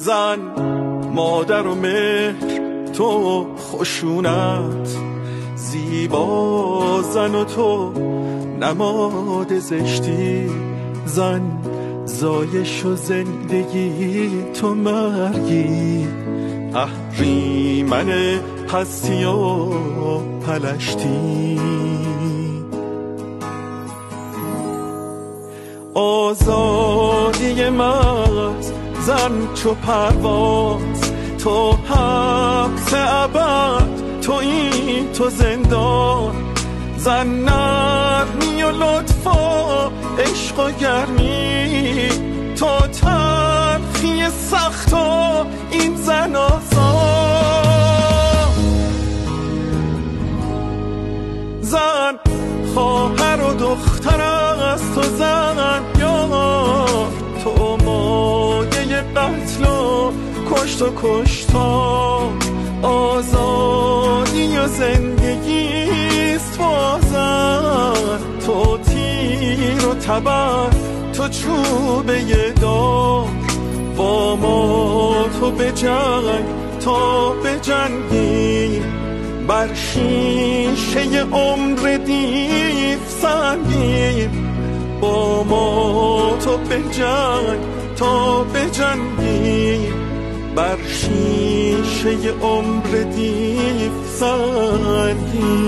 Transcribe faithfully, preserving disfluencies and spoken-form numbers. زن، مادر و مهر، تو خشونت، زیبا زن و تو نماد زشتی، زن زایش و زندگی تو مرگی، اهریمن هستی و پلشتی. آزادی مغز زن چو پرواز، تو حبس ابد، تو این تو زندان، زن نرمی و لطف و عشق و گرمی، تو تلخی سخت و این زن آزاد. زن خواهر و دختر است و زن یار، تو مایه قتل و کشت و کشتار، آزادی و زندگیست و زن، تو تیر و تبر، تو چوبه دار، با ما تو بجنگ تا بجنگی، بر شیشه عمر دیو سنگین، با ما تو بجنگ تا بجنگی، بر شیشه عمر دیو سنگین.